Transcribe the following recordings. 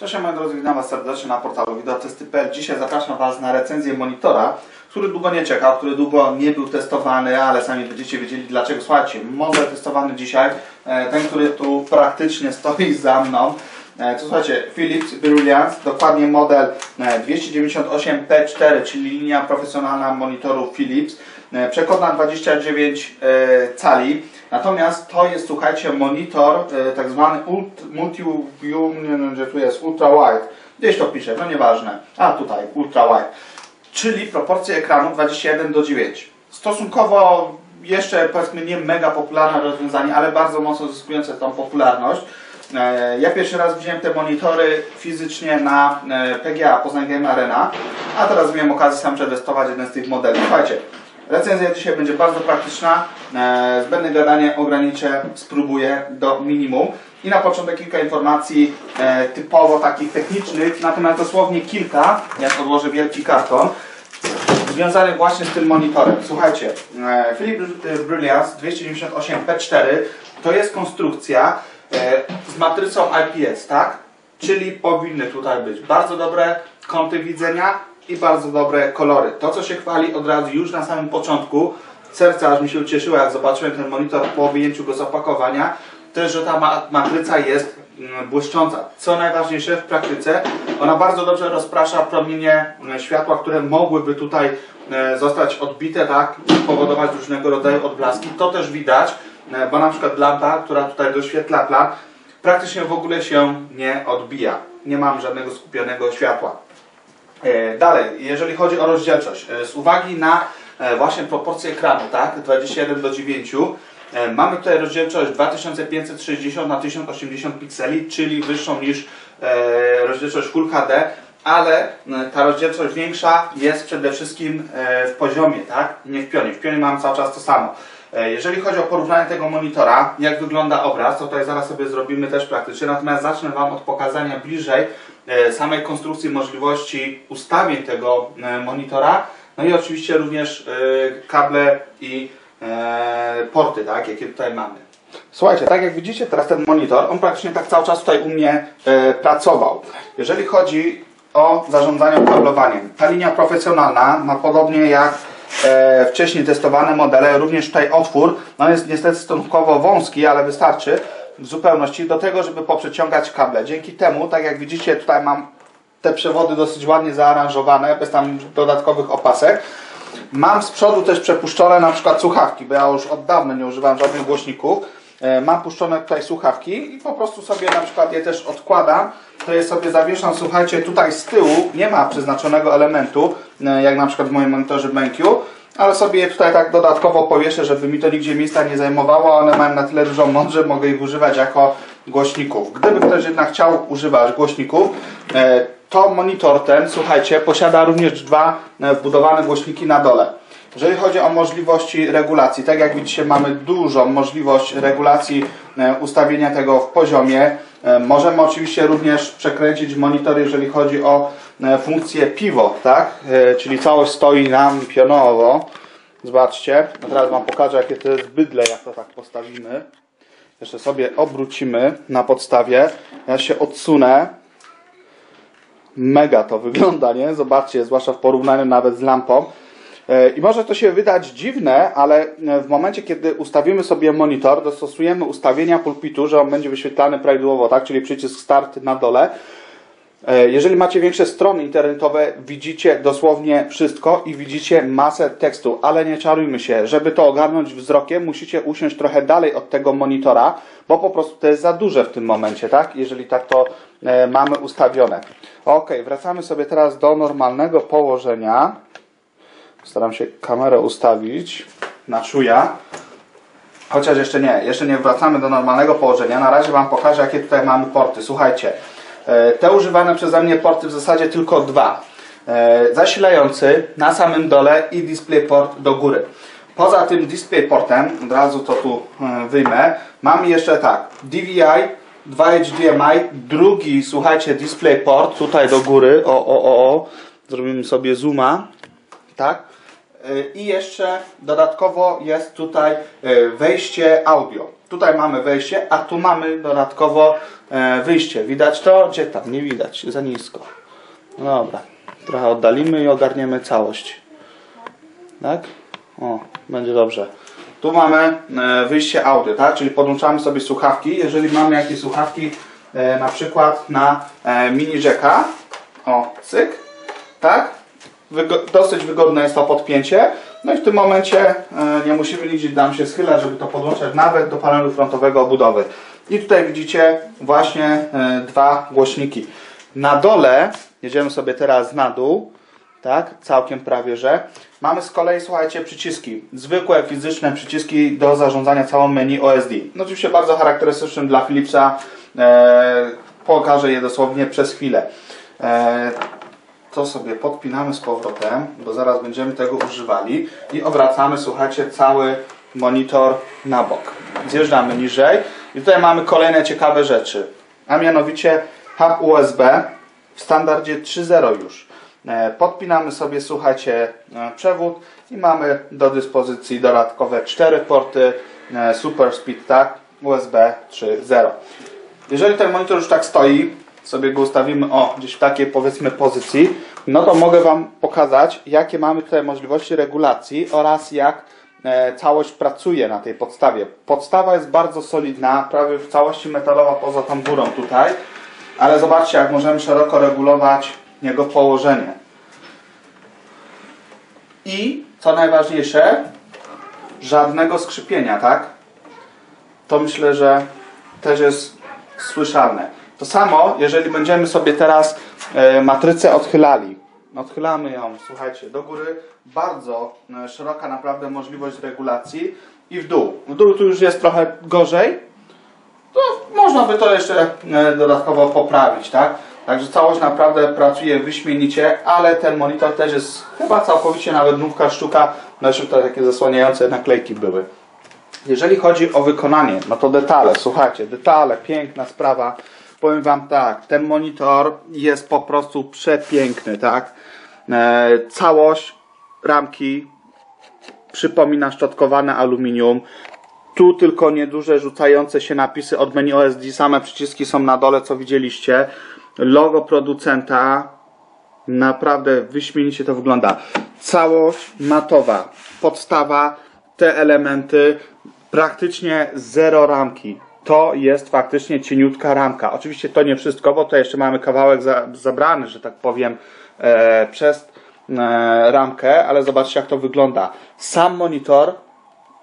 Cześć, moi drodzy, witam Was serdecznie na portalu videotesty.pl. Dzisiaj zapraszam Was na recenzję monitora, który długo nie czekał, który długo nie był testowany, ale sami będziecie wiedzieli dlaczego. Słuchajcie, model testowany dzisiaj, ten, który tu praktycznie stoi za mną. To słuchajcie, Philips Brilliance, dokładnie model 298P4, czyli linia profesjonalna monitorów Philips. Przekątna 29 cali. Natomiast to jest, słuchajcie, monitor tak zwany multi-view, nie wiem, gdzie tu jest, ultra-wide. Gdzieś to pisze, no nieważne. A tutaj, ultra-wide. Czyli proporcje ekranu 21 do 9. Stosunkowo jeszcze, powiedzmy, nie mega popularne rozwiązanie, ale bardzo mocno zyskujące tą popularność. Ja pierwszy raz widziałem te monitory fizycznie na PGA, Poznań Game Arena, a teraz miałem okazję sam przetestować jeden z tych modeli. Słuchajcie, recenzja dzisiaj będzie bardzo praktyczna, zbędne gadanie ograniczę, spróbuję do minimum. I na początek kilka informacji typowo takich technicznych, natomiast dosłownie kilka, jak odłożę wielki karton, związanych właśnie z tym monitorem. Słuchajcie, Philips Brilliance 298P4 to jest konstrukcja z matrycą IPS, tak? Czyli powinny tutaj być bardzo dobre kąty widzenia i bardzo dobre kolory. To, co się chwali od razu już na samym początku, serce aż mi się ucieszyło, jak zobaczyłem ten monitor po wyjęciu go z opakowania, też, że ta matryca jest błyszcząca. Co najważniejsze w praktyce, ona bardzo dobrze rozprasza promienie światła, które mogłyby tutaj zostać odbite, tak? Powodować różnego rodzaju odblaski. To też widać, bo na przykład lampa, która tutaj doświetla plan, praktycznie w ogóle się nie odbija. Nie mam żadnego skupionego światła. Dalej, jeżeli chodzi o rozdzielczość, z uwagi na właśnie proporcje ekranu, tak, 21 do 9, mamy tutaj rozdzielczość 2560 na 1080 pikseli, czyli wyższą niż rozdzielczość Full HD, ale ta rozdzielczość większa jest przede wszystkim w poziomie, tak, nie w pionie. W pionie mam cały czas to samo. Jeżeli chodzi o porównanie tego monitora, jak wygląda obraz, to tutaj zaraz sobie zrobimy też praktycznie, natomiast zacznę Wam od pokazania bliżej samej konstrukcji, możliwości ustawień tego monitora, no i oczywiście również kable i porty, tak, jakie tutaj mamy. Słuchajcie, tak jak widzicie teraz ten monitor, on praktycznie tak cały czas tutaj u mnie pracował. Jeżeli chodzi o zarządzanie kablowaniem, ta linia profesjonalna ma podobnie jak wcześniej testowane modele, również tutaj otwór, no jest niestety stosunkowo wąski, ale wystarczy w zupełności do tego, żeby poprzeciągać kable. Dzięki temu, tak jak widzicie, tutaj mam te przewody dosyć ładnie zaaranżowane, bez tam dodatkowych opasek. Mam z przodu też przepuszczone na przykład słuchawki, bo ja już od dawna nie używam żadnych głośników. Mam puszczone tutaj słuchawki i po prostu sobie na przykład je też odkładam, to je sobie zawieszam, słuchajcie, tutaj z tyłu nie ma przeznaczonego elementu, jak na przykład w moim monitorze BenQ, ale sobie je tutaj tak dodatkowo powieszę, żeby mi to nigdzie miejsca nie zajmowało, one mają na tyle dużą moc, że mogę ich używać jako głośników. Gdyby ktoś jednak chciał używać głośników, to monitor ten, słuchajcie, posiada również dwa wbudowane głośniki na dole. Jeżeli chodzi o możliwości regulacji, tak jak widzicie mamy dużą możliwość regulacji ustawienia tego w poziomie. Możemy oczywiście również przekręcić monitor, jeżeli chodzi o funkcję pivot, tak? Czyli całość stoi nam pionowo. Zobaczcie, teraz Wam pokażę jakie to jest bydle, jak to tak postawimy. Jeszcze sobie obrócimy na podstawie. Ja się odsunę. Mega to wygląda, nie? Zobaczcie, zwłaszcza w porównaniu nawet z lampą. I może to się wydać dziwne, ale w momencie, kiedy ustawimy sobie monitor, dostosujemy ustawienia pulpitu, że on będzie wyświetlany prawidłowo, tak? Czyli przycisk start na dole. Jeżeli macie większe strony internetowe, widzicie dosłownie wszystko i widzicie masę tekstu, ale nie czarujmy się, żeby to ogarnąć wzrokiem, musicie usiąść trochę dalej od tego monitora, bo po prostu to jest za duże w tym momencie, tak? Jeżeli tak to mamy ustawione. Ok, wracamy sobie teraz do normalnego położenia. Staram się kamerę ustawić na czuja, chociaż jeszcze nie wracamy do normalnego położenia. Na razie Wam pokażę, jakie tutaj mamy porty. Słuchajcie, te używane przeze mnie porty w zasadzie tylko dwa. Zasilający na samym dole i DisplayPort do góry. Poza tym DisplayPortem, od razu to tu wyjmę, mam jeszcze tak, DVI, 2 HDMI, drugi, słuchajcie, DisplayPort tutaj do góry, zrobimy sobie zooma, tak? I jeszcze dodatkowo jest tutaj wejście audio. Tutaj mamy wejście, a tu mamy dodatkowo wyjście. Widać to? Gdzie tam? Nie widać, za nisko. Dobra, trochę oddalimy i ogarniemy całość. Tak? O, będzie dobrze. Tu mamy wyjście audio, tak? Czyli podłączamy sobie słuchawki. Jeżeli mamy jakieś słuchawki na przykład na mini jacka, o, cyk, tak? Dosyć wygodne jest to podpięcie. No i w tym momencie nie musimy liczyć, nam się schyla, żeby to podłączać nawet do panelu frontowego obudowy. I tutaj widzicie właśnie dwa głośniki. Na dole, jedziemy sobie teraz na dół, tak, całkiem prawie, że mamy z kolei, słuchajcie, przyciski. Zwykłe, fizyczne przyciski do zarządzania całą menu OSD. No oczywiście bardzo charakterystycznym dla Philipsa. Pokażę je dosłownie przez chwilę. To sobie podpinamy z powrotem, bo zaraz będziemy tego używali. I obracamy, słuchajcie, cały monitor na bok. Zjeżdżamy niżej. I tutaj mamy kolejne ciekawe rzeczy. A mianowicie hub USB w standardzie 3.0 już. Podpinamy sobie, słuchajcie, przewód i mamy do dyspozycji dodatkowe 4 porty Super Speed, tak? USB 3.0. Jeżeli ten monitor już tak stoi, sobie go ustawimy, o, gdzieś w takiej, powiedzmy, pozycji, no to mogę Wam pokazać, jakie mamy tutaj możliwości regulacji oraz jak całość pracuje na tej podstawie. Podstawa jest bardzo solidna, prawie w całości metalowa poza tą górą tutaj, ale zobaczcie, jak możemy szeroko regulować jego położenie. I co najważniejsze, żadnego skrzypienia, tak? To myślę, że też jest słyszalne. To samo, jeżeli będziemy sobie teraz matrycę odchylali. Odchylamy ją, słuchajcie, do góry. Bardzo szeroka naprawdę możliwość regulacji. I w dół. W dół tu już jest trochę gorzej. To można by to jeszcze dodatkowo poprawić, tak? Także całość naprawdę pracuje wyśmienicie, ale ten monitor też jest chyba całkowicie nawet nówka sztuka. No jeszcze tutaj takie zasłaniające naklejki były. Jeżeli chodzi o wykonanie, no to detale, słuchajcie, detale, piękna sprawa. Powiem Wam tak, ten monitor jest po prostu przepiękny, tak? Całość ramki przypomina szczotkowane aluminium. Tu tylko nieduże rzucające się napisy od menu OSD, same przyciski są na dole, co widzieliście. Logo producenta, naprawdę wyśmienicie to wygląda. Całość matowa, podstawa, te elementy, praktycznie zero ramki. To jest faktycznie cieniutka ramka. Oczywiście to nie wszystko, bo tutaj jeszcze mamy kawałek zabrany, że tak powiem, przez ramkę, ale zobaczcie, jak to wygląda. Sam monitor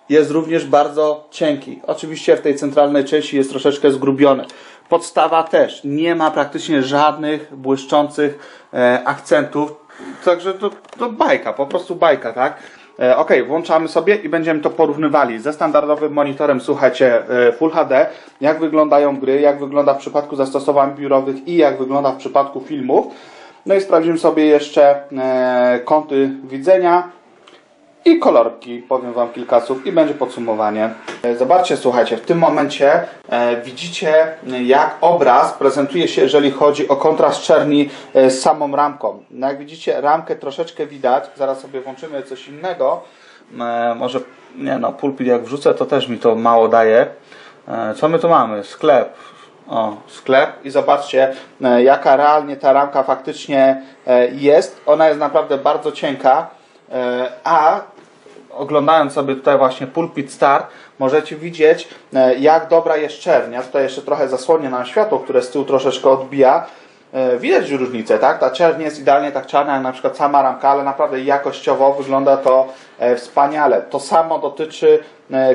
jest również bardzo cienki. Oczywiście w tej centralnej części jest troszeczkę zgrubiony. Podstawa też. Nie ma praktycznie żadnych błyszczących akcentów. Także to bajka, po prostu bajka, tak? Ok, włączamy sobie i będziemy to porównywali ze standardowym monitorem, słuchajcie, Full HD, jak wyglądają gry, jak wygląda w przypadku zastosowań biurowych i jak wygląda w przypadku filmów. No i sprawdzimy sobie jeszcze kąty widzenia i kolorki, powiem Wam kilka słów i będzie podsumowanie. Zobaczcie, słuchajcie, w tym momencie widzicie, jak obraz prezentuje się, jeżeli chodzi o kontrast czerni z samą ramką. No jak widzicie, ramkę troszeczkę widać, zaraz sobie włączymy coś innego. Może, nie no, pulpit jak wrzucę, to też mi to mało daje. Co my tu mamy? Sklep. O, sklep i zobaczcie, jaka realnie ta ramka faktycznie jest. Ona jest naprawdę bardzo cienka. A oglądając sobie tutaj właśnie Pulpit Start, możecie widzieć, jak dobra jest czernia. Tutaj jeszcze trochę zasłonię nam światło, które z tyłu troszeczkę odbija. Widać różnicę, tak? Ta czerń jest idealnie tak czarna jak na przykład sama ramka, ale naprawdę jakościowo wygląda to wspaniale. To samo dotyczy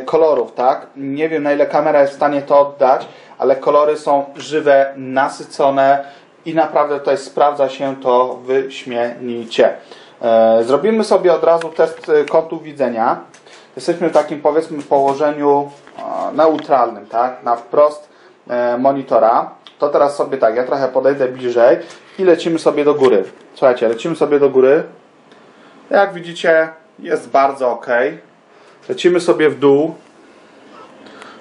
kolorów, tak? Nie wiem, na ile kamera jest w stanie to oddać, ale kolory są żywe, nasycone i naprawdę tutaj sprawdza się to wyśmienicie. Zrobimy sobie od razu test kątu widzenia. Jesteśmy w takim, powiedzmy, położeniu neutralnym, tak? Na wprost monitora. To teraz sobie tak, ja trochę podejdę bliżej i lecimy sobie do góry. Słuchajcie, lecimy sobie do góry. Jak widzicie, jest bardzo ok. Lecimy sobie w dół.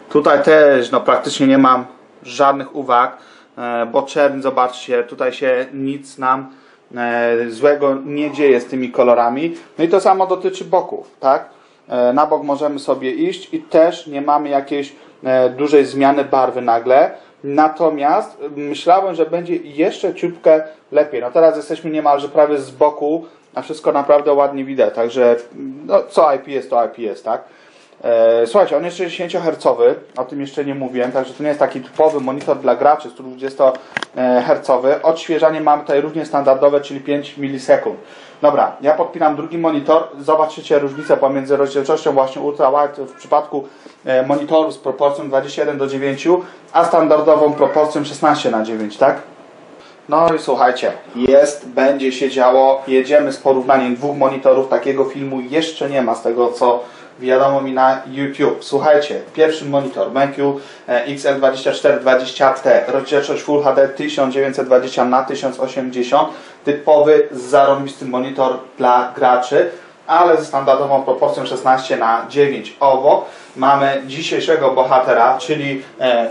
Tutaj też, no, praktycznie nie mam żadnych uwag, bo czerń, zobaczcie, tutaj się nic nam złego nie dzieje z tymi kolorami. No i to samo dotyczy boków, tak? Na bok możemy sobie iść i też nie mamy jakiejś dużej zmiany barwy nagle. Natomiast myślałem, że będzie jeszcze ciupkę lepiej. No teraz jesteśmy niemalże prawie z boku, a wszystko naprawdę ładnie widać. Także no, co IPS to IPS, tak? Słuchajcie, on jest 60 Hz, o tym jeszcze nie mówiłem, także to nie jest taki typowy monitor dla graczy 120 Hz. Odświeżanie mamy tutaj również standardowe, czyli 5 milisekund. Dobra, ja podpinam drugi monitor, zobaczycie różnicę pomiędzy rozdzielczością właśnie Ultra Wide w przypadku monitorów z proporcją 21:9, a standardową proporcją 16:9, tak? No i słuchajcie, będzie się działo, jedziemy z porównaniem dwóch monitorów, takiego filmu jeszcze nie ma z tego co wiadomo mi na YouTube. Słuchajcie, pierwszy monitor BenQ XL2420T, rozdzielczość Full HD 1920x1080, typowy, zarąbisty monitor dla graczy, ale ze standardową proporcją 16:9. Obok mamy dzisiejszego bohatera, czyli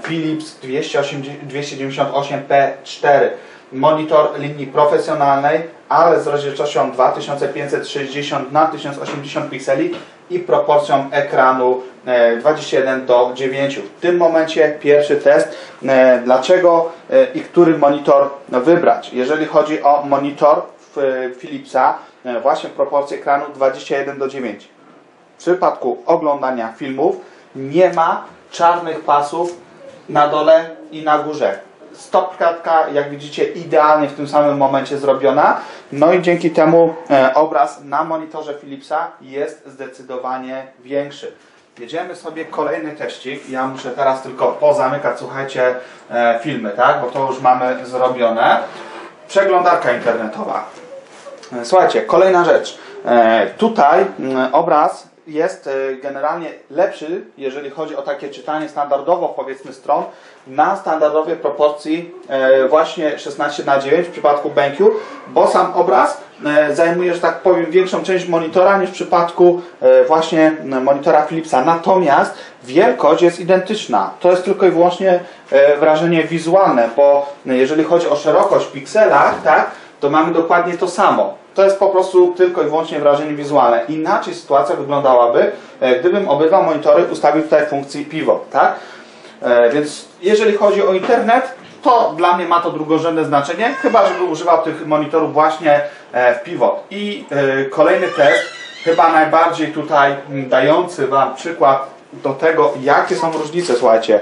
Philips 298, 298P4. Monitor linii profesjonalnej, ale z rozdzielczością 2560x1080 pikseli i proporcją ekranu 21:9. W tym momencie pierwszy test, dlaczego i który monitor wybrać. Jeżeli chodzi o monitor Philipsa, właśnie proporcje ekranu 21:9. W przypadku oglądania filmów nie ma czarnych pasów na dole i na górze. Stopklatka, jak widzicie, idealnie w tym samym momencie zrobiona. No i dzięki temu obraz na monitorze Philipsa jest zdecydowanie większy. Jedziemy sobie kolejny teścik. Ja muszę teraz tylko pozamykać, słuchajcie, filmy, tak? Bo to już mamy zrobione. Przeglądarka internetowa. Słuchajcie, kolejna rzecz. Tutaj obraz jest generalnie lepszy, jeżeli chodzi o takie czytanie standardowo, powiedzmy, stron na standardowej proporcji właśnie 16:9 w przypadku BenQ, bo sam obraz zajmuje, że tak powiem, większą część monitora niż w przypadku właśnie monitora Philipsa. Natomiast wielkość jest identyczna. To jest tylko i wyłącznie wrażenie wizualne, bo jeżeli chodzi o szerokość w pikselach, tak, to mamy dokładnie to samo. To jest po prostu tylko i wyłącznie wrażenie wizualne. Inaczej sytuacja wyglądałaby, gdybym obydwa monitory ustawił tutaj w funkcji pivot, tak? Więc jeżeli chodzi o internet, to dla mnie ma to drugorzędne znaczenie, chyba żeby używał tych monitorów właśnie w pivot. I kolejny test, chyba najbardziej tutaj dający Wam przykład do tego, jakie są różnice, słuchajcie.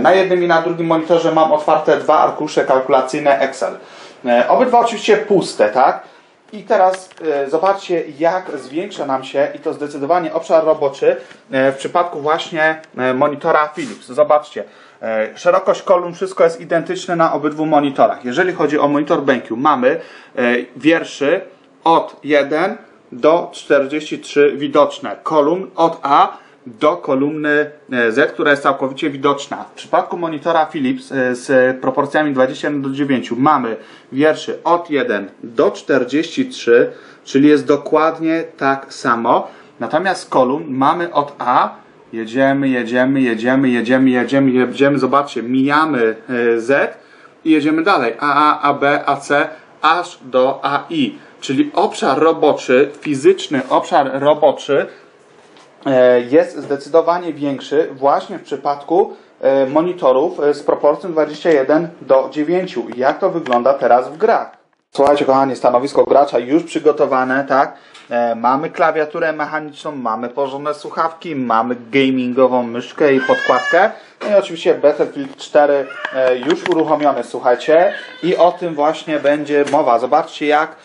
Na jednym i na drugim monitorze mam otwarte dwa arkusze kalkulacyjne Excel. Obydwa oczywiście puste, tak? I teraz zobaczcie, jak zwiększa nam się, i to zdecydowanie, obszar roboczy w przypadku właśnie monitora Philips. Zobaczcie, szerokość kolumn, wszystko jest identyczne na obydwu monitorach. Jeżeli chodzi o monitor BenQ, mamy wierszy od 1 do 43 widoczne, kolumn od A do kolumny Z, która jest całkowicie widoczna. W przypadku monitora Philips z proporcjami 21:9 mamy wierszy od 1 do 43, czyli jest dokładnie tak samo. Natomiast kolumn mamy od A, jedziemy, zobaczcie, mijamy Z i jedziemy dalej. AA, AB, AC, aż do AI, czyli obszar roboczy, fizyczny obszar roboczy jest zdecydowanie większy właśnie w przypadku monitorów z proporcją 21:9. Jak to wygląda teraz w grach? Słuchajcie kochani, stanowisko gracza już przygotowane, tak? Mamy klawiaturę mechaniczną, mamy porządne słuchawki, mamy gamingową myszkę i podkładkę. No i oczywiście Battlefield 4 już uruchomiony, słuchajcie. I o tym właśnie będzie mowa. Zobaczcie, jak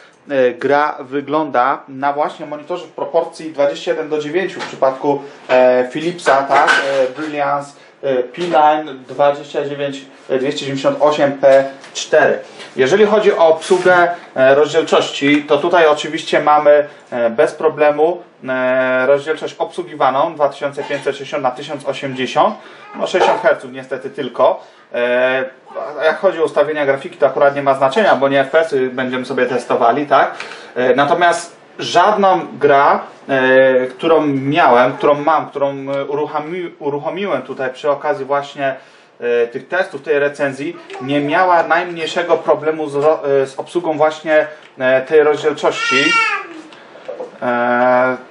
gra wygląda na właśnie monitorze w proporcji 21:9 w przypadku Philipsa, tak? Brilliance P-Line 298P4. Jeżeli chodzi o obsługę rozdzielczości, to tutaj oczywiście mamy bez problemu rozdzielczość obsługiwaną 2560x1080, no 60 Hz niestety tylko. Jak chodzi o ustawienia grafiki, to akurat nie ma znaczenia, bo nie FPS będziemy sobie testowali, tak? Natomiast żadną grę, którą mam, którą uruchomiłem tutaj przy okazji właśnie tych testów, tej recenzji, nie miała najmniejszego problemu z obsługą właśnie tej rozdzielczości.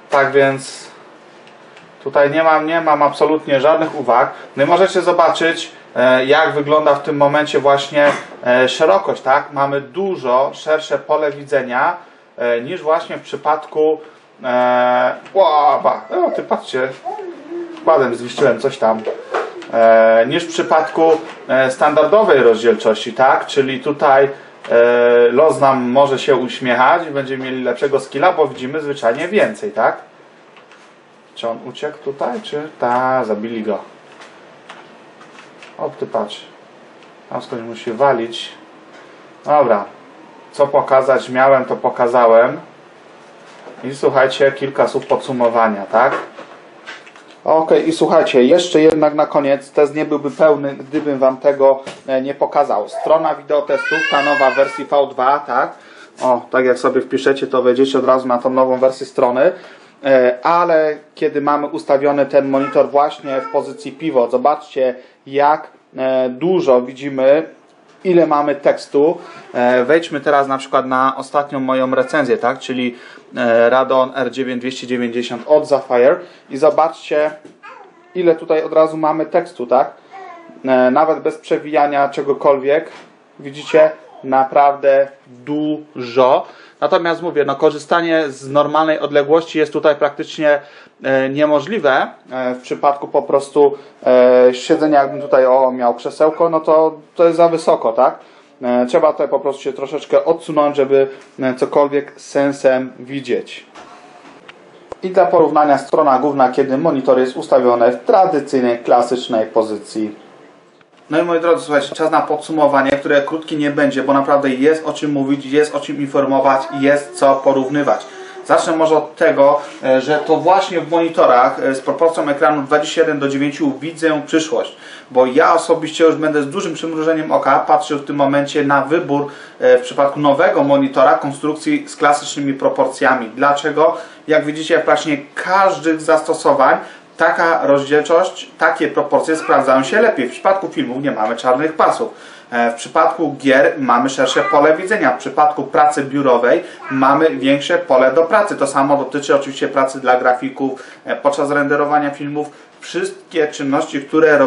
Tak więc tutaj nie mam absolutnie żadnych uwag. No i możecie zobaczyć, jak wygląda w tym momencie właśnie szerokość, tak? Mamy dużo szersze pole widzenia niż właśnie w przypadku ty patrzcie, wkładem zniszczyłem coś tam, niż w przypadku standardowej rozdzielczości, tak? Czyli tutaj los nam może się uśmiechać i będziemy mieli lepszego skilla, bo widzimy zwyczajnie więcej, tak? Czy on uciekł tutaj, czy... Ta, zabili go. O, ty patrz. Tam ktoś musi walić. Dobra. Co pokazać miałem, to pokazałem. I słuchajcie, kilka słów podsumowania, tak? Okej, i słuchajcie, jeszcze jednak na koniec test nie byłby pełny, gdybym wam tego nie pokazał. Strona wideotestów, ta nowa w wersji V2, tak? O, tak jak sobie wpiszecie, to wejdziecie od razu na tą nową wersję strony. Ale kiedy mamy ustawiony ten monitor właśnie w pozycji pivot, zobaczcie, jak dużo widzimy, ile mamy tekstu. Wejdźmy teraz na przykład na ostatnią moją recenzję, tak? Czyli Radon R9290 od Sapphire i zobaczcie, ile tutaj od razu mamy tekstu, tak? Nawet bez przewijania czegokolwiek, widzicie, naprawdę dużo. Natomiast mówię, no korzystanie z normalnej odległości jest tutaj praktycznie niemożliwe. W przypadku po prostu siedzenia, jakbym tutaj miał krzesełko, no to jest za wysoko, tak? Trzeba tutaj po prostu się troszeczkę odsunąć, żeby cokolwiek sensem widzieć. I dla porównania strona główna, kiedy monitor jest ustawiony w tradycyjnej, klasycznej pozycji. No i moi drodzy, słuchajcie, czas na podsumowanie, które krótkie nie będzie, bo naprawdę jest o czym mówić, jest o czym informować i jest co porównywać. Zacznę może od tego, że to właśnie w monitorach z proporcją ekranu 21:9 widzę przyszłość, bo ja osobiście już będę z dużym przymrużeniem oka patrzył w tym momencie na wybór w przypadku nowego monitora konstrukcji z klasycznymi proporcjami. Dlaczego? Jak widzicie, praktycznie każdych zastosowań taka rozdzielczość, takie proporcje sprawdzają się lepiej. W przypadku filmów nie mamy czarnych pasów. W przypadku gier mamy szersze pole widzenia. W przypadku pracy biurowej mamy większe pole do pracy. To samo dotyczy oczywiście pracy dla grafików, podczas renderowania filmów. Wszystkie czynności, które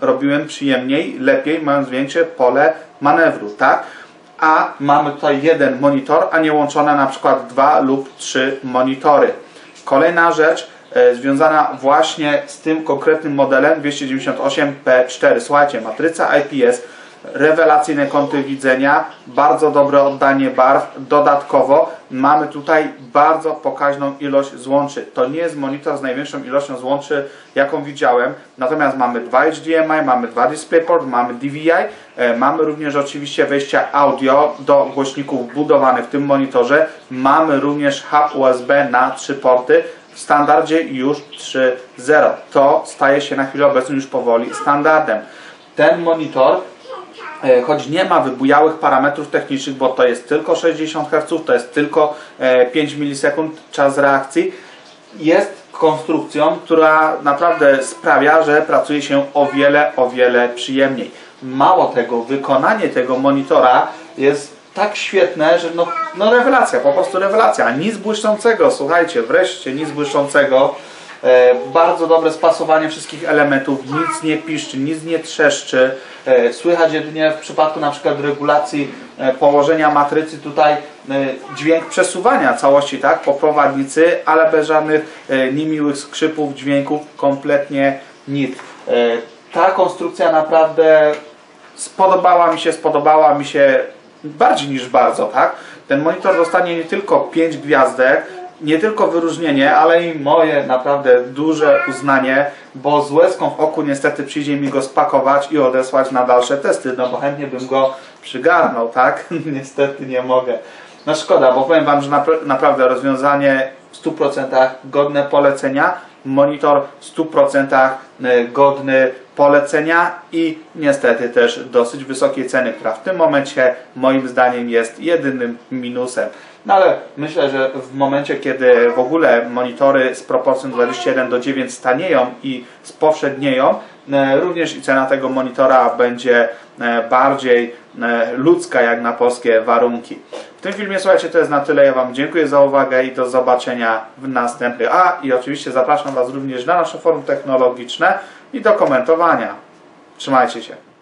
robiłem przyjemniej, lepiej, mając większe pole manewru, tak? A mamy tutaj jeden monitor, a nie łączone na przykład 2 lub 3 monitory. Kolejna rzecz, związana właśnie z tym konkretnym modelem 298P4. Słuchajcie, matryca IPS, rewelacyjne kąty widzenia, bardzo dobre oddanie barw. Dodatkowo mamy tutaj bardzo pokaźną ilość złączy. To nie jest monitor z największą ilością złączy, jaką widziałem. Natomiast mamy 2 HDMI, mamy 2 DisplayPort, mamy DVI. Mamy również oczywiście wejścia audio do głośników wbudowanych w tym monitorze. Mamy również hub USB na 3 porty. W standardzie już 3.0. To staje się na chwilę obecną już powoli standardem. Ten monitor, choć nie ma wybujałych parametrów technicznych, bo to jest tylko 60 Hz, to jest tylko 5 milisekund czas reakcji, jest konstrukcją, która naprawdę sprawia, że pracuje się o wiele przyjemniej. Mało tego, wykonanie tego monitora jest tak świetne, że no rewelacja, po prostu rewelacja. Nic błyszczącego, słuchajcie, wreszcie nic błyszczącego. Bardzo dobre spasowanie wszystkich elementów, nic nie piszczy, nic nie trzeszczy. Słychać jedynie w przypadku na przykład regulacji położenia matrycy tutaj dźwięk przesuwania całości, tak, po prowadnicy, ale bez żadnych niemiłych skrzypów, dźwięków, kompletnie nic. Ta konstrukcja naprawdę spodobała mi się bardziej niż bardzo, tak? Ten monitor dostanie nie tylko 5 gwiazdek, nie tylko wyróżnienie, ale i moje naprawdę duże uznanie, bo z łezką w oku niestety przyjdzie mi go spakować i odesłać na dalsze testy, no bo chętnie bym go przygarnął, tak? Niestety nie mogę. No szkoda, bo powiem wam, że naprawdę rozwiązanie w 100% godne polecenia, monitor w 100% godny polecenia i niestety też dosyć wysokiej ceny, która w tym momencie moim zdaniem jest jedynym minusem. No ale myślę, że w momencie, kiedy w ogóle monitory z proporcją 21:9 stanieją i spowszednieją, również i cena tego monitora będzie bardziej ludzka jak na polskie warunki. W tym filmie, słuchajcie, to jest na tyle. Ja Wam dziękuję za uwagę i do zobaczenia w następnym. I oczywiście zapraszam Was również na nasze forum technologiczne i do komentowania. Trzymajcie się.